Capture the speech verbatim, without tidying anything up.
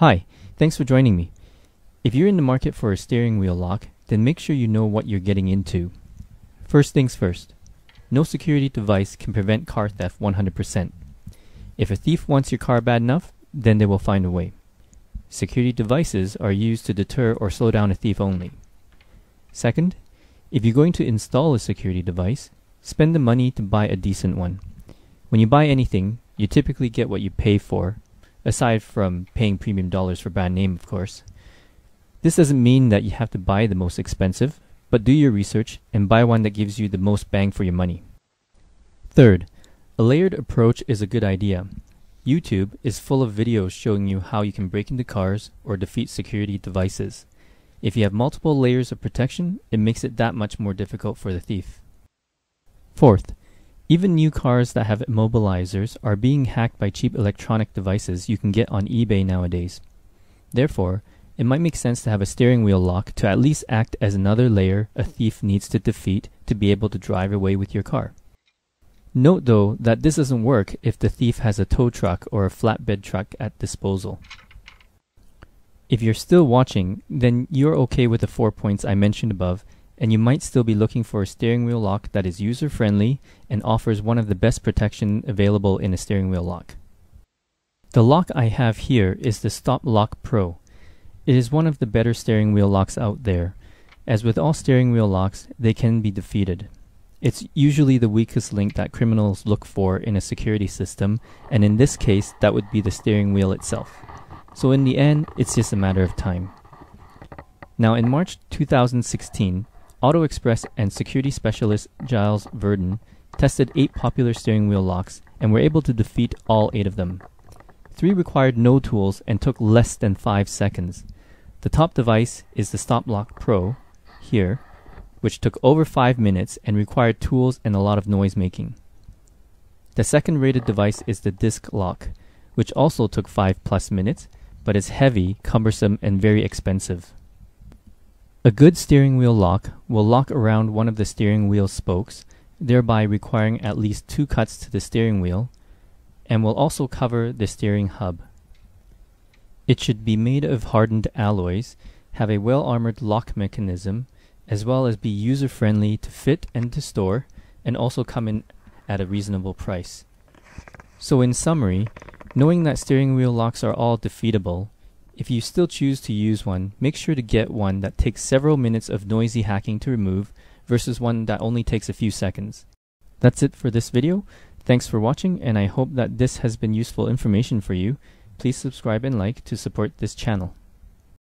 Hi, thanks for joining me. If you're in the market for a steering wheel lock, then make sure you know what you're getting into. First things first, no security device can prevent car theft one hundred percent. If a thief wants your car bad enough, then they will find a way. Security devices are used to deter or slow down a thief only. Second, if you're going to install a security device, spend the money to buy a decent one. When you buy anything, you typically get what you pay for, aside from paying premium dollars for brand name, of course. This doesn't mean that you have to buy the most expensive, but do your research and buy one that gives you the most bang for your money. Third, a layered approach is a good idea. YouTube is full of videos showing you how you can break into cars or defeat security devices. If you have multiple layers of protection, it makes it that much more difficult for the thief. Fourth, even new cars that have immobilizers are being hacked by cheap electronic devices you can get on eBay nowadays. Therefore, it might make sense to have a steering wheel lock to at least act as another layer a thief needs to defeat to be able to drive away with your car. Note though that this doesn't work if the thief has a tow truck or a flatbed truck at disposal. If you're still watching, then you're okay with the four points I mentioned above, and you might still be looking for a steering wheel lock that is user-friendly and offers one of the best protection available in a steering wheel lock. The lock I have here is the Stoplock Pro. It is one of the better steering wheel locks out there. As with all steering wheel locks, they can be defeated. It's usually the weakest link that criminals look for in a security system, and in this case, that would be the steering wheel itself. So in the end, it's just a matter of time. Now in March two thousand sixteen, Auto Express and security specialist Giles Verdon tested eight popular steering wheel locks and were able to defeat all eight of them. Three required no tools and took less than five seconds. The top device is the Stoplock Pro, here, which took over five minutes and required tools and a lot of noise making. The second rated device is the DiskLock, which also took five plus minutes, but is heavy, cumbersome, and very expensive. A good steering wheel lock will lock around one of the steering wheel spokes, thereby requiring at least two cuts to the steering wheel, and will also cover the steering hub. It should be made of hardened alloys, have a well-armored lock mechanism, as well as be user-friendly to fit and to store, and also come in at a reasonable price. So in summary, knowing that steering wheel locks are all defeatable, if you still choose to use one, make sure to get one that takes several minutes of noisy hacking to remove versus one that only takes a few seconds. That's it for this video. Thanks for watching, and I hope that this has been useful information for you. Please subscribe and like to support this channel.